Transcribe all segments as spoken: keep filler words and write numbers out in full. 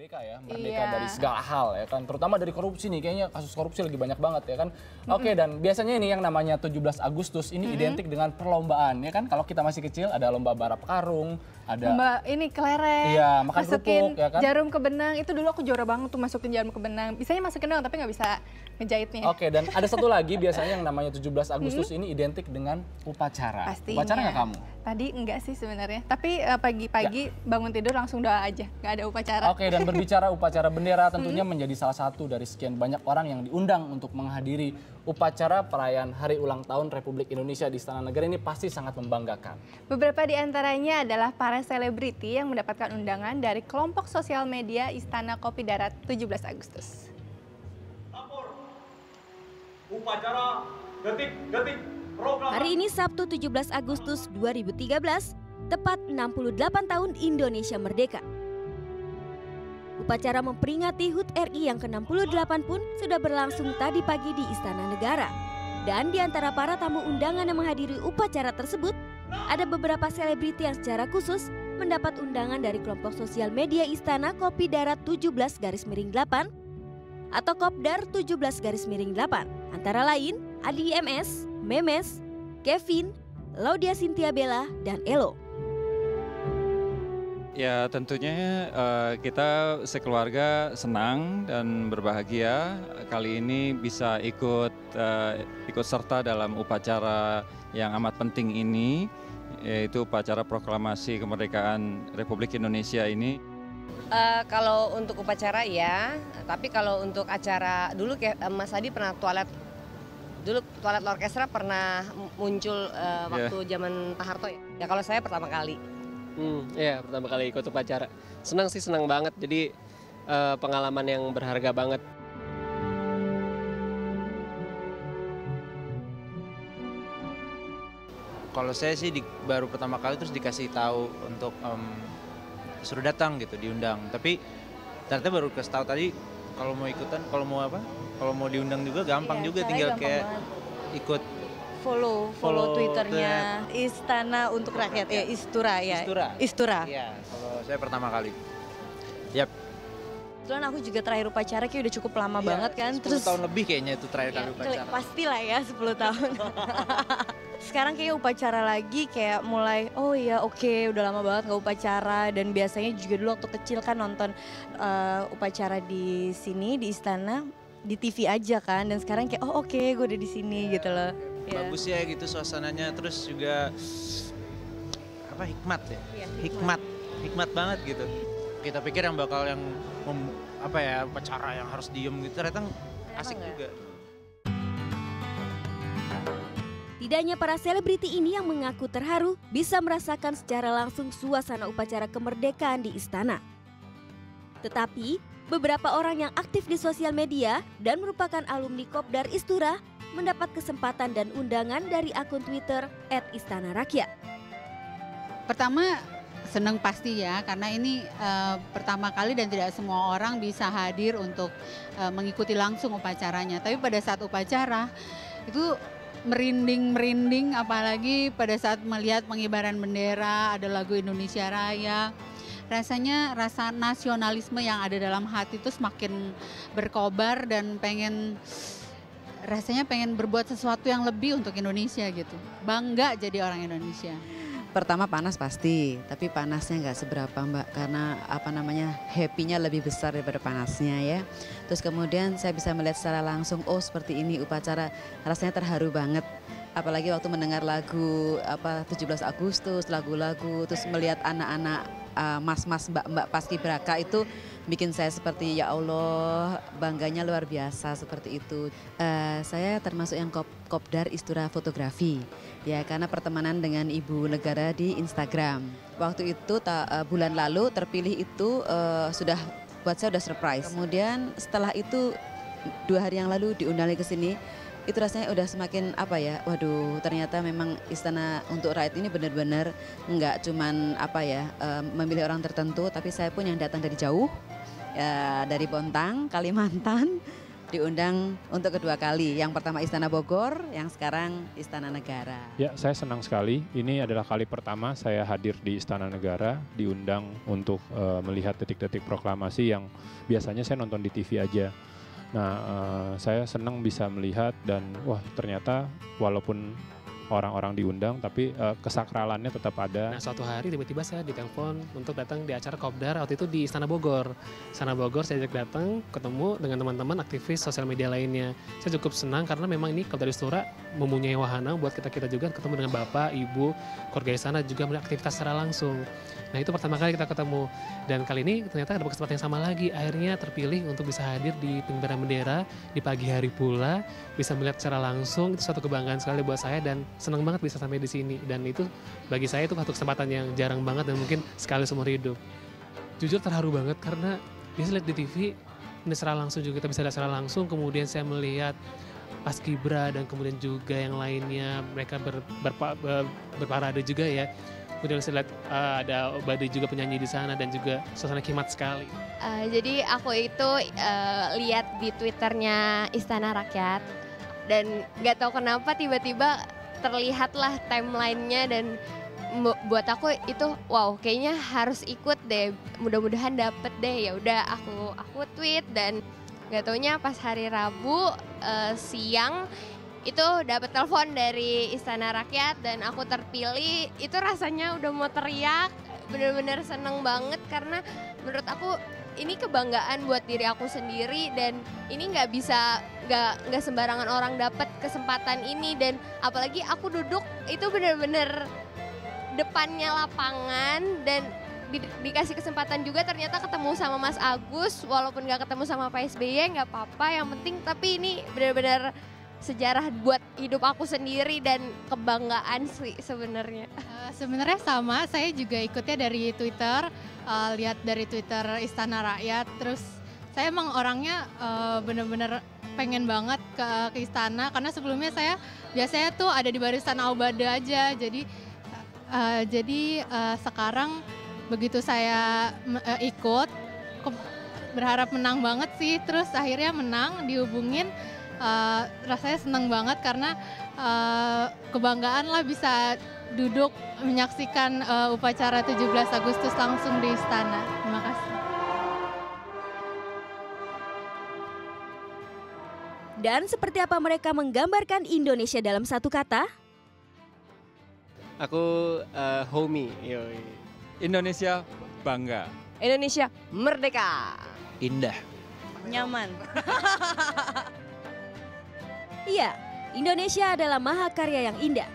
merdeka ya, merdeka iya. dari segala hal ya kan, terutama dari korupsi nih, kayaknya kasus korupsi lagi banyak banget ya kan. Mm-hmm. Oke, dan biasanya ini yang namanya tujuh belas Agustus ini mm-hmm. identik dengan perlombaan ya kan. Kalau kita masih kecil ada lomba barap karung, ada lomba ini kelereng, iya, makan masukin kerupuk, ya kan? Jarum ke benang, itu dulu aku juara banget tuh masukin jarum ke benang. Biasanya masukin dong tapi nggak bisa ngejahitnya. Oke, dan ada satu lagi biasanya yang namanya tujuh belas Agustus mm-hmm. ini identik dengan upacara. Pastinya. Upacara nggak kamu? Tadi enggak sih sebenarnya, tapi pagi-pagi uh, ya. bangun tidur langsung doa aja, nggak ada upacara. Oke, dan berbicara upacara bendera tentunya hmm. menjadi salah satu dari sekian banyak orang yang diundang untuk menghadiri upacara perayaan Hari Ulang Tahun Republik Indonesia di Istana Negara ini pasti sangat membanggakan. Beberapa di antaranya adalah para selebriti yang mendapatkan undangan dari kelompok sosial media Istana Kopi Darat tujuh belas Agustus. Lapor upacara detik-detik. Hari ini Sabtu tujuh belas Agustus dua ribu tiga belas, tepat enam puluh delapan tahun Indonesia Merdeka. Upacara memperingati H U T R I yang ke enam puluh delapan pun sudah berlangsung tadi pagi di Istana Negara. Dan di antara para tamu undangan yang menghadiri upacara tersebut, ada beberapa selebriti yang secara khusus mendapat undangan dari kelompok sosial media Istana Kopi Darat tujuh belas garis miring delapan atau Kopdar tujuh belas garis miring delapan. Antara lain, Adi M S, Memes, Kevin, Laudia Sintia Bella, dan Elo. Ya tentunya uh, kita sekeluarga senang dan berbahagia kali ini bisa ikut uh, ikut serta dalam upacara yang amat penting ini, yaitu upacara proklamasi kemerdekaan Republik Indonesia ini. Uh, kalau untuk upacara ya, tapi kalau untuk acara dulu kayak Mas Adi pernah toilet. Dulu Twilite Orchestra pernah muncul uh, waktu yeah. zaman Pak Harto ya? Ya kalau saya pertama kali. Hmm, ya pertama kali ikut upacara. Senang sih, senang banget. Jadi uh, pengalaman yang berharga banget. Kalau saya sih di, baru pertama kali terus dikasih tahu untuk um, suruh datang gitu, diundang. Tapi ternyata baru kasih tahu tadi kalau mau ikutan, kalau mau apa? Kalau mau diundang juga gampang iya, juga, tinggal gampang kayak banget. ikut follow follow, follow Twitternya the... Istana untuk Rakyat, Rakyat. ya Istora ya Istora. Istora. Iya, kalau saya pertama kali. Yap. Kebetulan aku juga terakhir upacara kayak udah cukup lama iya, banget kan. Terus sepuluh tahun lebih kayaknya itu terakhir iya, kali upacara. Pastilah ya sepuluh tahun. Sekarang kayak upacara lagi kayak mulai oh iya oke okay, udah lama banget gak upacara, dan biasanya juga dulu waktu kecil kan nonton uh, upacara di sini di istana di T V aja kan, dan sekarang kayak oh oke okay, gue udah di sini yeah, gitu loh. Okay. Yeah. Bagus ya gitu suasananya, terus juga apa hikmat ya, yeah, hikmat. hikmat, hikmat banget gitu. Kita pikir yang bakal yang apa ya upacara yang harus diem gitu, ternyata asik juga. Tidak hanya para selebriti ini yang mengaku terharu bisa merasakan secara langsung suasana upacara kemerdekaan di istana, tetapi beberapa orang yang aktif di sosial media dan merupakan alumni Kopdar Istora mendapat kesempatan dan undangan dari akun Twitter et Istana Rakyat. Pertama senang pasti ya, karena ini uh, pertama kali dan tidak semua orang bisa hadir untuk uh, mengikuti langsung upacaranya. Tapi pada saat upacara itu merinding-merinding, apalagi pada saat melihat pengibaran bendera, ada lagu Indonesia Raya. Rasanya rasa nasionalisme yang ada dalam hati itu semakin berkobar dan pengen rasanya pengen berbuat sesuatu yang lebih untuk Indonesia gitu. Bangga jadi orang Indonesia. Pertama panas pasti, tapi panasnya nggak seberapa Mbak, karena apa namanya happy-nya lebih besar daripada panasnya ya. Terus kemudian saya bisa melihat secara langsung, oh seperti ini upacara, rasanya terharu banget. Apalagi waktu mendengar lagu apa tujuh belas Agustus, lagu-lagu, terus melihat anak-anak mas-mas, uh, mbak-mbak Paskibraka itu bikin saya seperti ya Allah, bangganya luar biasa seperti itu. Uh, saya termasuk yang kop kopdar Istora fotografi ya, karena pertemanan dengan ibu negara di Instagram. Waktu itu ta, uh, bulan lalu terpilih itu uh, sudah buat saya udah surprise. Kemudian setelah itu dua hari yang lalu diundang ke sini. Itu rasanya udah semakin apa ya, waduh ternyata memang Istana untuk Rakyat ini benar-benar nggak cuman apa ya uh, memilih orang tertentu, tapi saya pun yang datang dari jauh, uh, dari Pontang, Kalimantan, diundang untuk kedua kali. Yang pertama Istana Bogor, yang sekarang Istana Negara. Ya, saya senang sekali. Ini adalah kali pertama saya hadir di Istana Negara, diundang untuk uh, melihat detik-detik proklamasi yang biasanya saya nonton di T V aja. Nah, uh, saya senang bisa melihat dan wah ternyata walaupun orang-orang diundang tapi uh, kesakralannya tetap ada. Nah, suatu hari tiba-tiba saya ditelepon untuk datang di acara Kopdar waktu itu di Istana Bogor. Istana Bogor saya ajak datang, ketemu dengan teman-teman aktivis sosial media lainnya. Saya cukup senang karena memang ini Kopdar Istora mempunyai wahana buat kita-kita juga ketemu dengan bapak, ibu, keluarga di sana juga melihat aktivitas secara langsung. Nah, itu pertama kali kita ketemu dan kali ini ternyata ada kesempatan yang sama lagi. Akhirnya terpilih untuk bisa hadir di pengibaran bendera di pagi hari pula, bisa melihat secara langsung. Itu suatu kebanggaan sekali buat saya dan senang banget bisa sampai di sini, dan itu bagi saya itu satu kesempatan yang jarang banget dan mungkin sekali seumur hidup. Jujur terharu banget karena bisa lihat di T V, ini secara langsung juga kita bisa lihat secara langsung, kemudian saya melihat Paskibra dan kemudian juga yang lainnya, mereka ber, berpa, ber, berparade juga ya. Kemudian saya lihat uh, ada Aubade juga penyanyi di sana dan juga suasana khidmat sekali. Uh, jadi aku itu uh, lihat di Twitternya Istana Rakyat dan nggak tahu kenapa tiba-tiba terlihatlah timelinenya dan buat aku itu wow, kayaknya harus ikut deh, mudah-mudahan dapet deh. Ya udah aku aku tweet dan nggak taunya pas hari Rabu uh, siang itu dapat telepon dari Istana Rakyat dan aku terpilih. Itu rasanya udah mau teriak, bener-bener seneng banget karena menurut aku ini kebanggaan buat diri aku sendiri dan ini nggak bisa nggak nggak sembarangan orang dapat kesempatan ini. Dan apalagi aku duduk itu benar-benar depannya lapangan dan di, dikasih kesempatan juga ternyata ketemu sama Mas Agus, walaupun nggak ketemu sama Pak S B Y nggak apa-apa yang penting tapi ini benar-benar sejarah buat hidup aku sendiri dan kebanggaan sih sebenarnya. Uh, sebenarnya sama, saya juga ikutnya dari Twitter, uh, lihat dari Twitter Istana Rakyat. Terus saya emang orangnya uh, benar-benar pengen banget ke, ke istana karena sebelumnya saya biasanya tuh ada di barisan Aubade aja, jadi uh, jadi uh, sekarang begitu saya uh, ikut ke, berharap menang banget sih, terus akhirnya menang dihubungin, uh, rasanya seneng banget karena uh, kebanggaan lah bisa duduk menyaksikan uh, upacara tujuh belas Agustus langsung di istana. Terima kasih. Dan seperti apa mereka menggambarkan Indonesia dalam satu kata? Aku uh, homey. Indonesia bangga. Indonesia merdeka. Indah. Nyaman. Iya, Indonesia adalah mahakarya yang indah.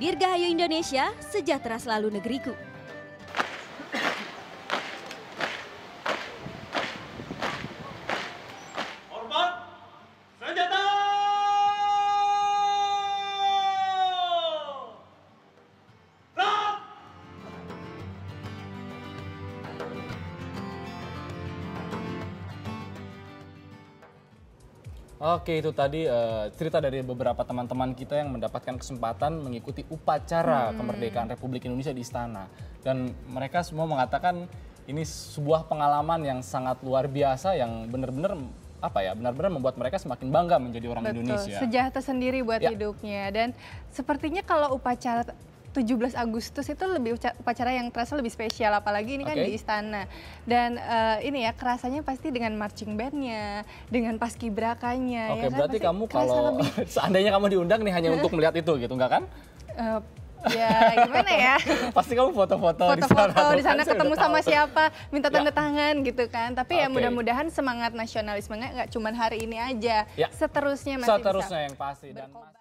Dirgahayu Indonesia, sejahtera selalu negeriku. Oke, itu tadi uh, cerita dari beberapa teman-teman kita yang mendapatkan kesempatan mengikuti upacara hmm. kemerdekaan Republik Indonesia di istana. Dan mereka semua mengatakan ini sebuah pengalaman yang sangat luar biasa yang benar-benar apa ya, benar-benar membuat mereka semakin bangga menjadi orang Betul. Indonesia. Sejahtera sendiri buat ya. hidupnya dan sepertinya kalau upacara tujuh belas Agustus itu lebih upacara yang terasa lebih spesial, apalagi ini kan okay. di istana. Dan uh, ini ya kerasanya pasti dengan marching bandnya, dengan paskibrakanya. Oke, okay, ya berarti kan, kamu kalau lebih... seandainya kamu diundang nih hanya untuk melihat itu gitu, enggak kan? Uh, ya gimana ya? Pasti kamu foto-foto di sana. Foto-foto di sana ketemu sama siapa, minta tanda ya. tangan gitu kan. Tapi okay. ya mudah-mudahan semangat nasionalismenya nggak cuma hari ini aja. Ya. Seterusnya masih Seterusnya bisa yang pasti. Dan